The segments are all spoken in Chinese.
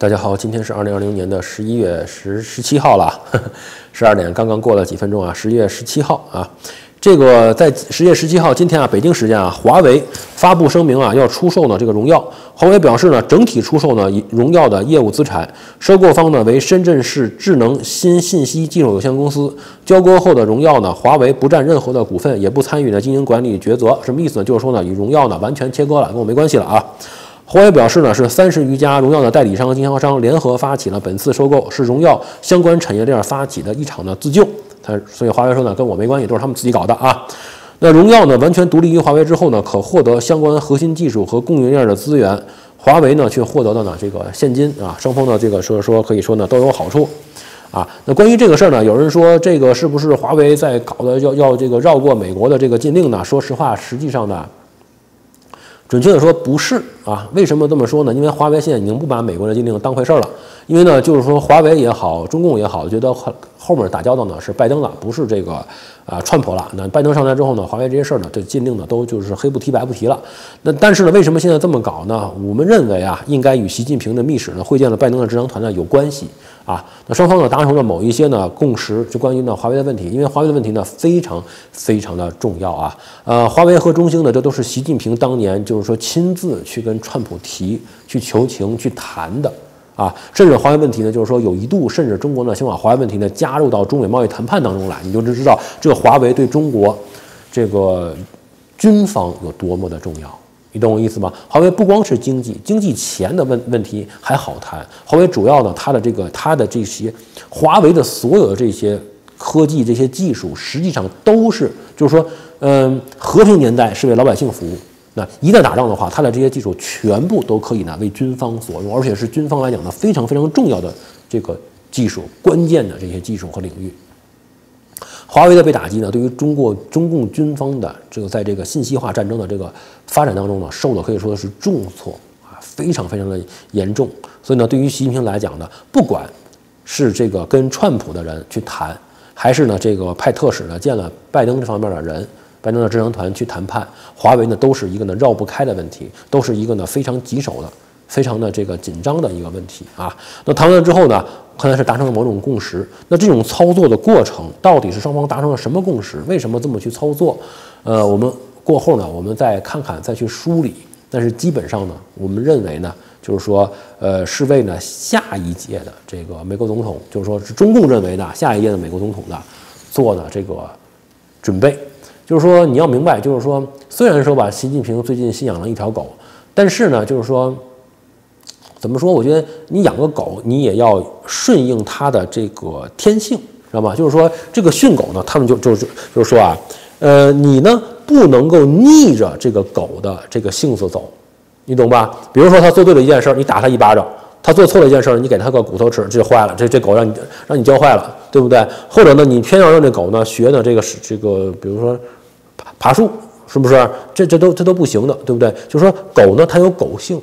大家好，今天是2020年的11月17号了，12点刚刚过了几分钟啊，11月17号啊，这个在10月17号今天啊，北京时间啊，华为发布声明啊，要出售呢这个荣耀。华为表示呢，整体出售呢荣耀的业务资产，收购方呢为深圳市智能新信息技术有限公司。交割后的荣耀呢，华为不占任何的股份，也不参与呢经营管理抉择。什么意思呢？就是说呢，与荣耀呢完全切割了，跟我没关系了啊。 华为表示呢，是30余家荣耀的代理商和经销商联合发起了本次收购，是荣耀相关产业链发起的一场的自救。所以华为说呢，跟我没关系，都是他们自己搞的啊。那荣耀呢，完全独立于华为之后呢，可获得相关核心技术和供应链的资源。华为呢，却获得了呢这个现金啊。双方呢，这个可以说呢，都有好处。 啊，那关于这个事儿呢，有人说这个是不是华为在搞的要这个绕过美国的这个禁令呢？说实话，实际上呢，准确的说不是啊。为什么这么说呢？因为华为现在已经不把美国的禁令当回事儿了。因为呢，就是说华为也好，中共也好，觉得后面打交道呢是拜登了，不是这个川普了。那拜登上台之后呢，华为这些事儿呢，这禁令呢都就是黑不提白不提了。那但是呢，为什么现在这么搞呢？我们认为啊，应该与习近平的密使呢会见了拜登的执政团呢有关系。 啊，那双方呢达成了某一些呢共识，就关于呢华为的问题，因为华为的问题呢非常的重要啊。华为和中兴呢，这都是习近平当年就是说亲自去跟川普提、去求情、去谈的啊。甚至华为问题呢，就是说有一度甚至中国呢想把华为问题呢加入到中美贸易谈判当中来，你就知道这个华为对中国这个军方有多么的重要。 你懂我意思吗？华为不光是经济前的问题还好谈。华为主要呢，它的这些华为的所有的这些科技、这些技术，实际上都是就是说，和平年代是为老百姓服务。那一旦打仗的话，它的这些技术全部都可以呢为军方所用，而且是军方来讲呢非常重要的这个技术、关键的这些技术和领域。 华为的被打击呢，对于中共军方的这个在这个信息化战争的这个发展当中呢，受的可以说是重挫啊，非常的严重。所以呢，对于习近平来讲呢，不管是这个跟川普的人去谈，还是呢这个派特使呢见了拜登这方面的人，拜登的执政团去谈判，华为呢都是一个呢绕不开的问题，都是一个呢非常棘手的、非常这个紧张的一个问题啊。那谈完了之后呢？ 看来是达成了某种共识。那这种操作的过程，到底是双方达成了什么共识？为什么这么去操作？我们过后呢，我们再看看，再去梳理。但是基本上呢，我们认为呢，就是说，是为呢下一届的这个美国总统，就是说是中共认为的下一届的美国总统呢，做呢这个准备。就是说，你要明白，就是说，虽然说吧，习近平最近新养了一条狗，但是呢，就是说。 怎么说？我觉得你养个狗，你也要顺应它的这个天性，知道吗？就是说，这个训狗呢，他们就是说啊，你呢不能够逆着这个狗的这个性子走，你懂吧？比如说，它做对了一件事，你打它一巴掌；它做错了一件事，你给它个骨头吃，这坏了，这狗让你教坏了，对不对？或者呢，你偏要让这狗呢学呢这个，比如说爬树，是不是？这都不行的，对不对？就是说，狗呢它有狗性。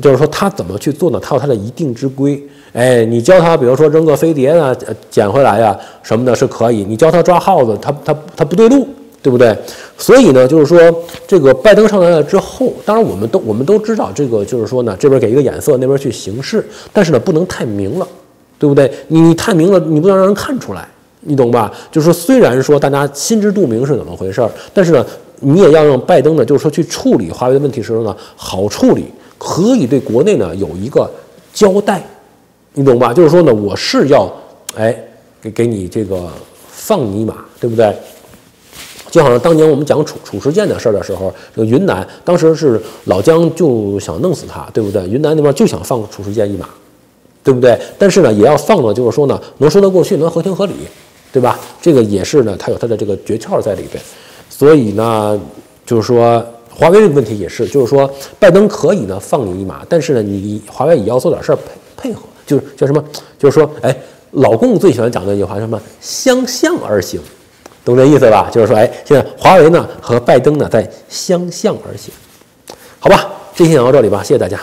就是说，他怎么去做呢？他有他的一定之规。哎，你教他，比如说扔个飞碟啊，捡回来呀、啊、什么的，是可以。你教他抓耗子，他不对路，对不对？所以呢，就是说，这个拜登上来了之后，当然我们都知道，这个就是说呢，这边给一个眼色，那边去行事，但是呢，不能太明了，对不对？你太明了，你不能让人看出来，你懂吧？就是说，虽然说大家心知肚明是怎么回事儿，但是呢，你也要让拜登呢，就是说去处理华为的问题时候呢，好处理。 可以对国内呢有一个交代，你懂吧？就是说呢，我是要哎给你这个放你一马，对不对？就好像当年我们讲褚时健的事儿的时候，这个云南当时是老姜就想弄死他，对不对？云南那边就想放褚时健一马，对不对？但是呢，也要放呢，就是说呢，能说得过去，能合情合理，对吧？这个也是呢，它有它的这个诀窍在里边，所以呢，就是说。 华为这个问题也是，就是说，拜登可以呢放你一马，但是呢，你华为也要做点事儿配合，就是叫什么？就是说，哎，老共最喜欢讲的一句话，什么相向而行，懂这意思吧？就是说，哎，现在华为呢和拜登呢在相向而行，好吧？这期讲到这里吧，谢谢大家。